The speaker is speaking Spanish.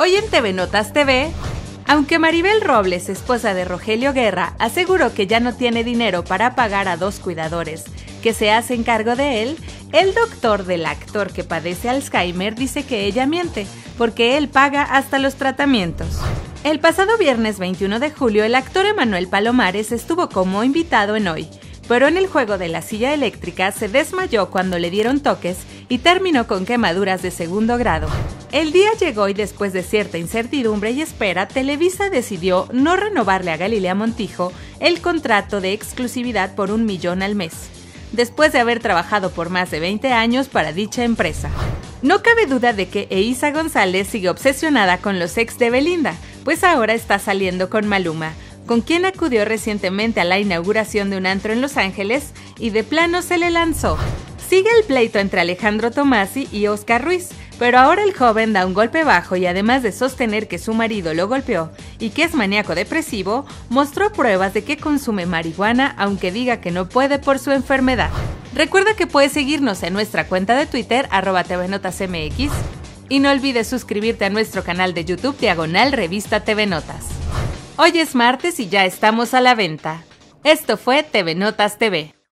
Hoy en TV Notas TV, aunque Maribel Robles, esposa de Rogelio Guerra, aseguró que ya no tiene dinero para pagar a dos cuidadores que se hacen cargo de él, el doctor del actor que padece Alzheimer dice que ella miente, porque él paga hasta los tratamientos. El pasado viernes 21 de julio, el actor Emmanuel Palomares estuvo como invitado en Hoy, pero en el juego de la silla eléctrica se desmayó cuando le dieron toques y terminó con quemaduras de segundo grado. El día llegó y después de cierta incertidumbre y espera, Televisa decidió no renovarle a Galilea Montijo el contrato de exclusividad por $1 millón al mes, después de haber trabajado por más de 20 años para dicha empresa. No cabe duda de que Eiza González sigue obsesionada con los ex de Belinda, pues ahora está saliendo con Maluma, con quien acudió recientemente a la inauguración de un antro en Los Ángeles y de plano se le lanzó. Sigue el pleito entre Alejandro Tommasi y Oscar Ruiz, pero ahora el joven da un golpe bajo y además de sostener que su marido lo golpeó y que es maníaco depresivo, mostró pruebas de que consume marihuana aunque diga que no puede por su enfermedad. Recuerda que puedes seguirnos en nuestra cuenta de Twitter @tvnotasmx y no olvides suscribirte a nuestro canal de YouTube /Revista TV Notas. Hoy es martes y ya estamos a la venta. Esto fue TV Notas TV.